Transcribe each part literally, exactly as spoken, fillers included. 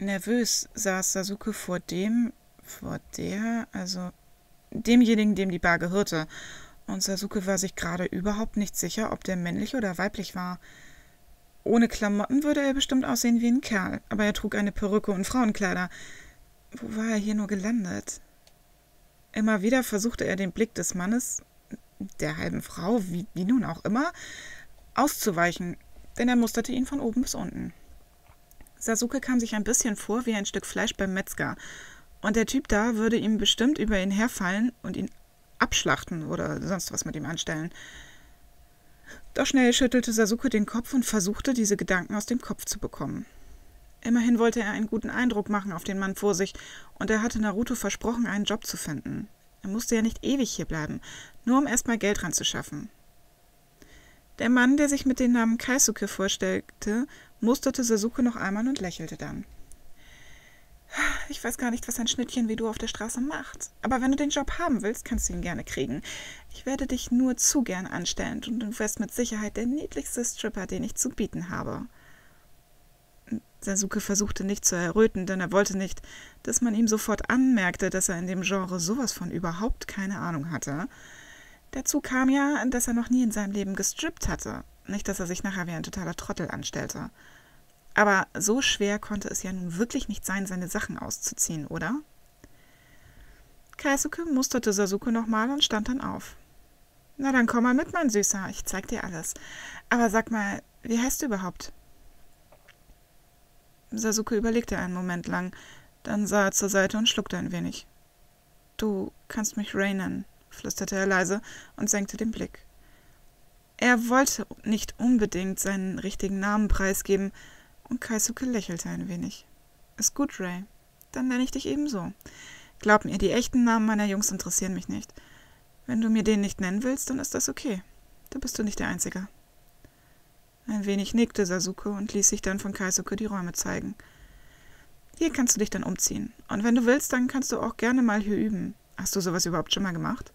Nervös saß Sasuke vor dem, vor der, also demjenigen, dem die Bar gehörte. Und Sasuke war sich gerade überhaupt nicht sicher, ob der männlich oder weiblich war. Ohne Klamotten würde er bestimmt aussehen wie ein Kerl, aber er trug eine Perücke und Frauenkleider. Wo war er hier nur gelandet? Immer wieder versuchte er den Blick des Mannes, der halben Frau, wie, wie nun auch immer, auszuweichen, denn er musterte ihn von oben bis unten. Sasuke kam sich ein bisschen vor wie ein Stück Fleisch beim Metzger, und der Typ da würde ihm bestimmt über ihn herfallen und ihn abschlachten oder sonst was mit ihm anstellen. Doch schnell schüttelte Sasuke den Kopf und versuchte, diese Gedanken aus dem Kopf zu bekommen. Immerhin wollte er einen guten Eindruck machen auf den Mann vor sich, und er hatte Naruto versprochen, einen Job zu finden. Er musste ja nicht ewig hierbleiben, nur um erstmal Geld ranzuschaffen. Der Mann, der sich mit dem Namen Keisuke vorstellte, musterte Sasuke noch einmal und lächelte dann. »Ich weiß gar nicht, was ein Schnittchen wie du auf der Straße macht. Aber wenn du den Job haben willst, kannst du ihn gerne kriegen. Ich werde dich nur zu gern anstellen, und du wirst mit Sicherheit der niedlichste Stripper, den ich zu bieten habe.« Sasuke versuchte nicht zu erröten, denn er wollte nicht, dass man ihm sofort anmerkte, dass er in dem Genre sowas von überhaupt keine Ahnung hatte. Dazu kam ja, dass er noch nie in seinem Leben gestrippt hatte. Nicht, dass er sich nachher wie ein totaler Trottel anstellte. Aber so schwer konnte es ja nun wirklich nicht sein, seine Sachen auszuziehen, oder? Keisuke musterte Sasuke nochmal und stand dann auf. »Na dann komm mal mit, mein Süßer, ich zeig dir alles. Aber sag mal, wie heißt du überhaupt?« Sasuke überlegte einen Moment lang, dann sah er zur Seite und schluckte ein wenig. »Du kannst mich Rei nennen«, flüsterte er leise und senkte den Blick. Er wollte nicht unbedingt seinen richtigen Namen preisgeben, und Keisuke lächelte ein wenig. »Ist gut, Rei. Dann nenne ich dich ebenso. Glaub mir, die echten Namen meiner Jungs interessieren mich nicht. Wenn du mir den nicht nennen willst, dann ist das okay. Da bist du nicht der Einzige.« Ein wenig nickte Sasuke und ließ sich dann von Keisuke die Räume zeigen. »Hier kannst du dich dann umziehen. Und wenn du willst, dann kannst du auch gerne mal hier üben. Hast du sowas überhaupt schon mal gemacht?«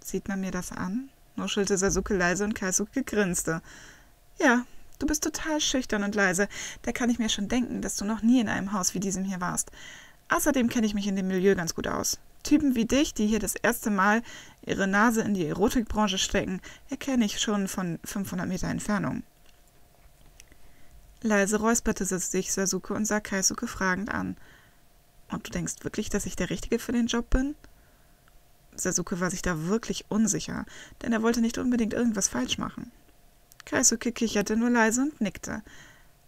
»Sieht man mir das an?« nuschelte Sasuke leise und Keisuke grinste. »Ja. Du bist total schüchtern und leise. Da kann ich mir schon denken, dass du noch nie in einem Haus wie diesem hier warst. Außerdem kenne ich mich in dem Milieu ganz gut aus. Typen wie dich, die hier das erste Mal ihre Nase in die Erotikbranche stecken, erkenne ich schon von fünfhundert Meter Entfernung.« Leise räusperte sich Sasuke und sah Keisuke fragend an. »Und du denkst wirklich, dass ich der Richtige für den Job bin?« Sasuke war sich da wirklich unsicher, denn er wollte nicht unbedingt irgendwas falsch machen. Keisuke kicherte nur leise und nickte.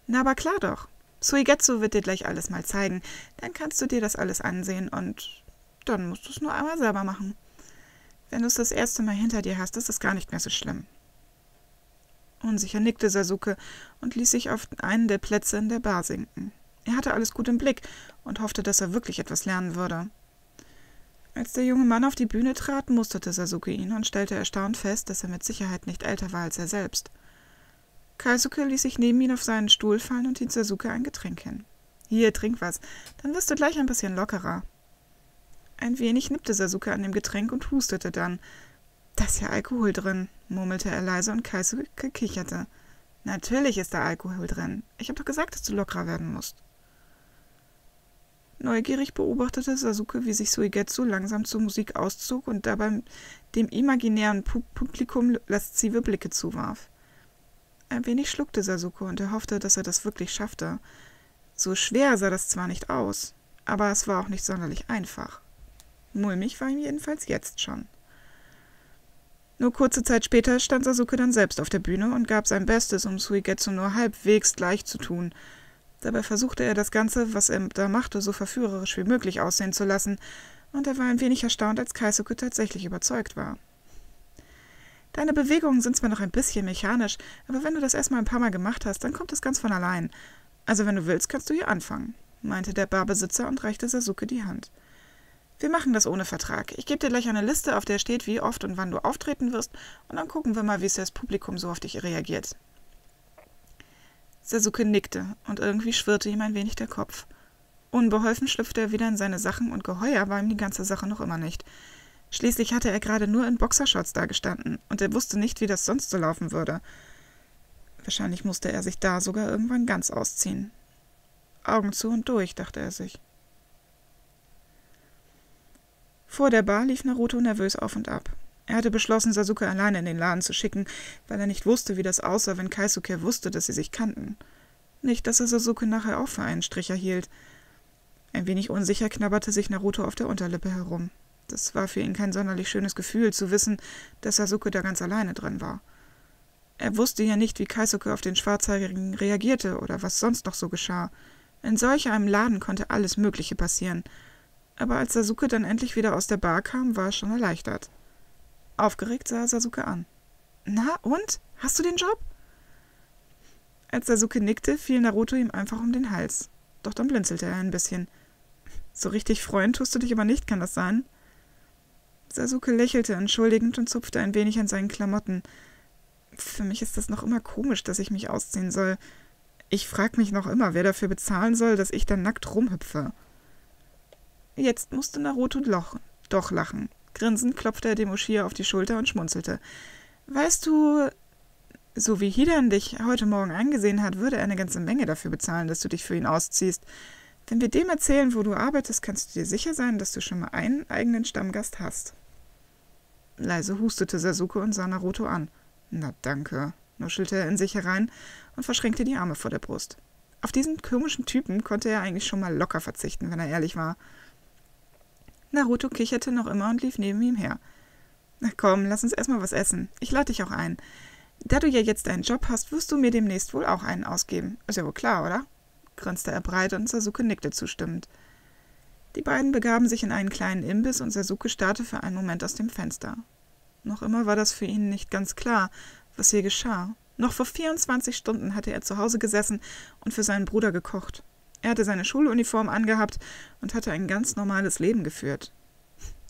»Na, aber klar doch. Suigetsu wird dir gleich alles mal zeigen. Dann kannst du dir das alles ansehen und dann musst du es nur einmal selber machen. Wenn du es das erste Mal hinter dir hast, ist es gar nicht mehr so schlimm.« Unsicher nickte Sasuke und ließ sich auf einen der Plätze in der Bar sinken. Er hatte alles gut im Blick und hoffte, dass er wirklich etwas lernen würde. Als der junge Mann auf die Bühne trat, musterte Sasuke ihn und stellte erstaunt fest, dass er mit Sicherheit nicht älter war als er selbst. Keisuke ließ sich neben ihn auf seinen Stuhl fallen und hielt Sasuke ein Getränk hin. »Hier, trink was, dann wirst du gleich ein bisschen lockerer.« Ein wenig nippte Sasuke an dem Getränk und hustete dann. »Da ist ja Alkohol drin«, murmelte er leise und Keisuke kicherte. »Natürlich ist da Alkohol drin. Ich habe doch gesagt, dass du lockerer werden musst.« Neugierig beobachtete Sasuke, wie sich Suigetsu langsam zur Musik auszog und dabei dem imaginären Publikum laszive Blicke zuwarf. Ein wenig schluckte Sasuke und er hoffte, dass er das wirklich schaffte. So schwer sah das zwar nicht aus, aber es war auch nicht sonderlich einfach. Mulmig war ihm jedenfalls jetzt schon. Nur kurze Zeit später stand Sasuke dann selbst auf der Bühne und gab sein Bestes, um Suigetsu nur halbwegs gleich zu tun. Dabei versuchte er, das Ganze, was er da machte, so verführerisch wie möglich aussehen zu lassen, und er war ein wenig erstaunt, als Keisuke tatsächlich überzeugt war. »Deine Bewegungen sind zwar noch ein bisschen mechanisch, aber wenn du das erstmal ein paar Mal gemacht hast, dann kommt das ganz von allein. Also wenn du willst, kannst du hier anfangen«, meinte der Barbesitzer und reichte Sasuke die Hand. »Wir machen das ohne Vertrag. Ich gebe dir gleich eine Liste, auf der steht, wie oft und wann du auftreten wirst, und dann gucken wir mal, wie das Publikum so auf dich reagiert.« Sasuke nickte, und irgendwie schwirrte ihm ein wenig der Kopf. Unbeholfen schlüpfte er wieder in seine Sachen, und geheuer war ihm die ganze Sache noch immer nicht. Schließlich hatte er gerade nur in Boxershorts dagestanden, und er wusste nicht, wie das sonst so laufen würde. Wahrscheinlich musste er sich da sogar irgendwann ganz ausziehen. Augen zu und durch, dachte er sich. Vor der Bar lief Naruto nervös auf und ab. Er hatte beschlossen, Sasuke alleine in den Laden zu schicken, weil er nicht wusste, wie das aussah, wenn Keisuke wusste, dass sie sich kannten. Nicht, dass er Sasuke nachher auch für einen Strich erhielt. Ein wenig unsicher knabberte sich Naruto auf der Unterlippe herum. Das war für ihn kein sonderlich schönes Gefühl, zu wissen, dass Sasuke da ganz alleine drin war. Er wusste ja nicht, wie Keisuke auf den Schwarzhaarigen reagierte oder was sonst noch so geschah. In solch einem Laden konnte alles Mögliche passieren. Aber als Sasuke dann endlich wieder aus der Bar kam, war er schon erleichtert. Aufgeregt sah er Sasuke an. »Na und? Hast du den Job?« Als Sasuke nickte, fiel Naruto ihm einfach um den Hals. Doch dann blinzelte er ein bisschen. »So richtig freuen tust du dich aber nicht, kann das sein?« Sasuke lächelte entschuldigend und zupfte ein wenig an seinen Klamotten. »Für mich ist das noch immer komisch, dass ich mich ausziehen soll. Ich frag mich noch immer, wer dafür bezahlen soll, dass ich dann nackt rumhüpfe.« Jetzt musste Naruto doch lachen. Grinsend klopfte er dem Uchiha auf die Schulter und schmunzelte. »Weißt du, so wie Hidan dich heute Morgen angesehen hat, würde er eine ganze Menge dafür bezahlen, dass du dich für ihn ausziehst. Wenn wir dem erzählen, wo du arbeitest, kannst du dir sicher sein, dass du schon mal einen eigenen Stammgast hast.« Leise hustete Sasuke und sah Naruto an. »Na danke«, nuschelte er in sich herein und verschränkte die Arme vor der Brust. Auf diesen komischen Typen konnte er eigentlich schon mal locker verzichten, wenn er ehrlich war. Naruto kicherte noch immer und lief neben ihm her. »Na komm, lass uns erstmal was essen. Ich lade dich auch ein. Da du ja jetzt einen Job hast, wirst du mir demnächst wohl auch einen ausgeben. Ist ja wohl klar, oder?« grinste er breit und Sasuke nickte zustimmend. Die beiden begaben sich in einen kleinen Imbiss und Sasuke starrte für einen Moment aus dem Fenster. Noch immer war das für ihn nicht ganz klar, was hier geschah. Noch vor vierundzwanzig Stunden hatte er zu Hause gesessen und für seinen Bruder gekocht. Er hatte seine Schuluniform angehabt und hatte ein ganz normales Leben geführt.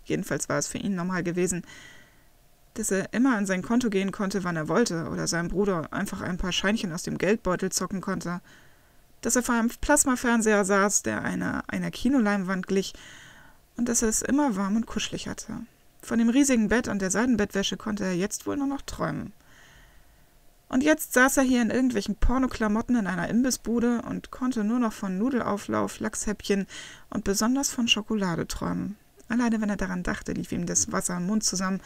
Jedenfalls war es für ihn normal gewesen, dass er immer an sein Konto gehen konnte, wann er wollte, oder seinem Bruder einfach ein paar Scheinchen aus dem Geldbeutel zocken konnte. Dass er vor einem Plasmafernseher saß, der einer, einer Kinoleinwand glich, und dass er es immer warm und kuschelig hatte. Von dem riesigen Bett und der Seidenbettwäsche konnte er jetzt wohl nur noch träumen. Und jetzt saß er hier in irgendwelchen Pornoklamotten in einer Imbissbude und konnte nur noch von Nudelauflauf, Lachshäppchen und besonders von Schokolade träumen. Alleine wenn er daran dachte, lief ihm das Wasser im Mund zusammen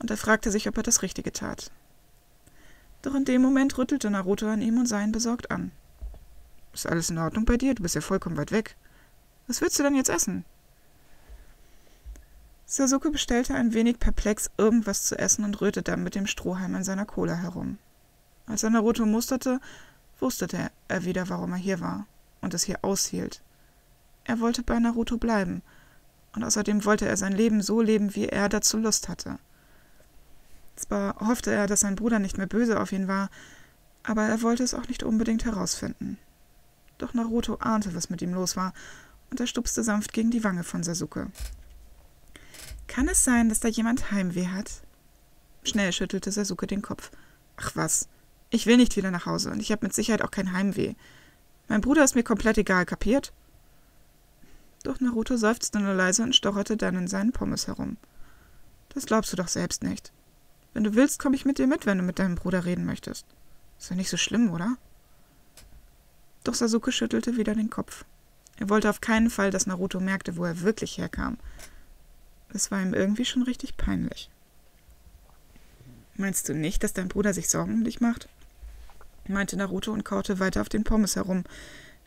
und er fragte sich, ob er das Richtige tat. Doch in dem Moment rüttelte Naruto an ihm und sah ihn besorgt an. »Ist alles in Ordnung bei dir? Du bist ja vollkommen weit weg. Was willst du denn jetzt essen?« Sasuke bestellte ein wenig perplex irgendwas zu essen und rührte dann mit dem Strohhalm in seiner Cola herum. Als er Naruto musterte, wusste er wieder, warum er hier war und es hier aushielt. Er wollte bei Naruto bleiben und außerdem wollte er sein Leben so leben, wie er dazu Lust hatte. Zwar hoffte er, dass sein Bruder nicht mehr böse auf ihn war, aber er wollte es auch nicht unbedingt herausfinden. Doch Naruto ahnte, was mit ihm los war und er stupste sanft gegen die Wange von Sasuke. »Kann es sein, dass da jemand Heimweh hat?« Schnell schüttelte Sasuke den Kopf. »Ach was! Ich will nicht wieder nach Hause und ich habe mit Sicherheit auch kein Heimweh. Mein Bruder ist mir komplett egal, kapiert?« Doch Naruto seufzte nur leise und stocherte dann in seinen Pommes herum. »Das glaubst du doch selbst nicht. Wenn du willst, komme ich mit dir mit, wenn du mit deinem Bruder reden möchtest. Ist ja nicht so schlimm, oder?« Doch Sasuke schüttelte wieder den Kopf. Er wollte auf keinen Fall, dass Naruto merkte, wo er wirklich herkam. Es war ihm irgendwie schon richtig peinlich. »Meinst du nicht, dass dein Bruder sich Sorgen um dich macht?« meinte Naruto und kaute weiter auf den Pommes herum,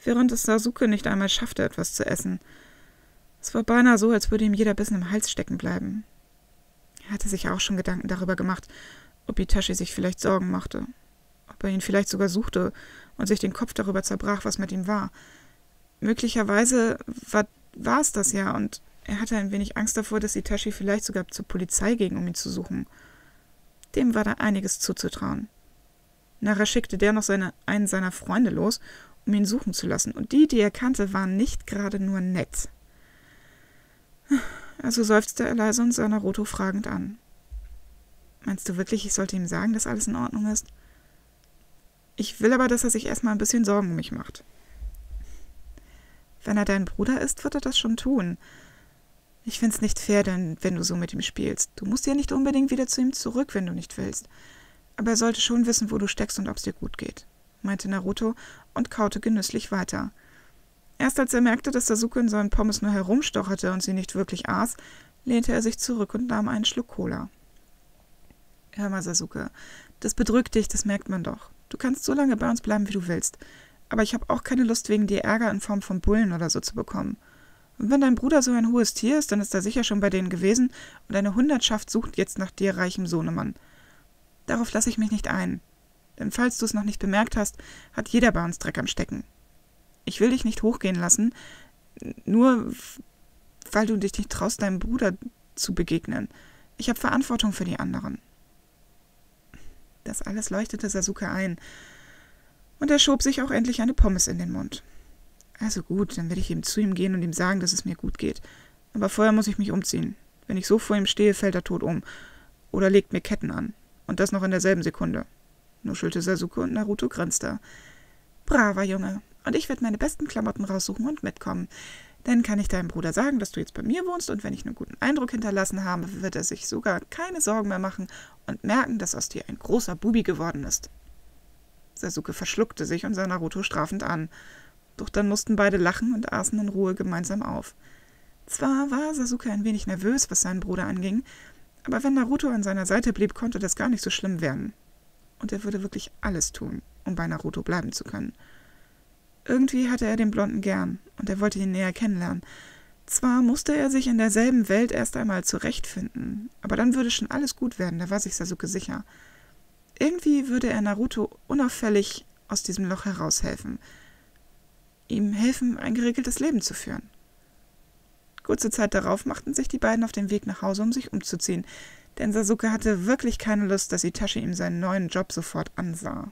während es Sasuke nicht einmal schaffte, etwas zu essen. Es war beinahe so, als würde ihm jeder Bissen im Hals stecken bleiben. Er hatte sich auch schon Gedanken darüber gemacht, ob Itachi sich vielleicht Sorgen machte, ob er ihn vielleicht sogar suchte und sich den Kopf darüber zerbrach, was mit ihm war. Möglicherweise war, war es das ja, und er hatte ein wenig Angst davor, dass Itachi vielleicht sogar zur Polizei ging, um ihn zu suchen. Dem war da einiges zuzutrauen. Nachher schickte der noch seine, einen seiner Freunde los, um ihn suchen zu lassen, und die, die er kannte, waren nicht gerade nur nett. Also seufzte er leise und sah Naruto fragend an. »Meinst du wirklich, ich sollte ihm sagen, dass alles in Ordnung ist? Ich will aber, dass er sich erstmal ein bisschen Sorgen um mich macht.« »Wenn er dein Bruder ist, wird er das schon tun. Ich find's nicht fair, denn wenn du so mit ihm spielst. Du musst ja nicht unbedingt wieder zu ihm zurück, wenn du nicht willst. Aber er sollte schon wissen, wo du steckst und ob's dir gut geht«, meinte Naruto und kaute genüsslich weiter. Erst als er merkte, dass Sasuke in seinen Pommes nur herumstocherte und sie nicht wirklich aß, lehnte er sich zurück und nahm einen Schluck Cola. »Hör mal, Sasuke, das bedrückt dich, das merkt man doch. Du kannst so lange bei uns bleiben, wie du willst. Aber ich habe auch keine Lust, wegen dir Ärger in Form von Bullen oder so zu bekommen. Und wenn dein Bruder so ein hohes Tier ist, dann ist er sicher schon bei denen gewesen und eine Hundertschaft sucht jetzt nach dir, reichem Sohnemann. Darauf lasse ich mich nicht ein. Denn falls du es noch nicht bemerkt hast, hat jeder bei uns Dreck am Stecken. Ich will dich nicht hochgehen lassen, nur weil du dich nicht traust, deinem Bruder zu begegnen. Ich habe Verantwortung für die anderen.« Das alles leuchtete Sasuke ein, und er schob sich auch endlich eine Pommes in den Mund. »Also gut, dann werde ich eben zu ihm gehen und ihm sagen, dass es mir gut geht. Aber vorher muss ich mich umziehen. Wenn ich so vor ihm stehe, fällt er tot um. Oder legt mir Ketten an. Und das noch in derselben Sekunde.« Nuschelte Sasuke und Naruto grinste. »Braver Junge. Und ich werde meine besten Klamotten raussuchen und mitkommen. Dann kann ich deinem Bruder sagen, dass du jetzt bei mir wohnst, und wenn ich einen guten Eindruck hinterlassen habe, wird er sich sogar keine Sorgen mehr machen und merken, dass aus dir ein großer Bubi geworden ist.« Sasuke verschluckte sich und sah Naruto strafend an. Doch dann mussten beide lachen und aßen in Ruhe gemeinsam auf. Zwar war Sasuke ein wenig nervös, was seinen Bruder anging, aber wenn Naruto an seiner Seite blieb, konnte das gar nicht so schlimm werden. Und er würde wirklich alles tun, um bei Naruto bleiben zu können. Irgendwie hatte er den Blonden gern, und er wollte ihn näher kennenlernen. Zwar musste er sich in derselben Welt erst einmal zurechtfinden, aber dann würde schon alles gut werden, da war sich Sasuke sicher. Irgendwie würde er Naruto unauffällig aus diesem Loch heraushelfen. Ihm helfen, ein geregeltes Leben zu führen. Kurze Zeit darauf machten sich die beiden auf den Weg nach Hause, um sich umzuziehen, denn Sasuke hatte wirklich keine Lust, dass Itachi ihm seinen neuen Job sofort ansah.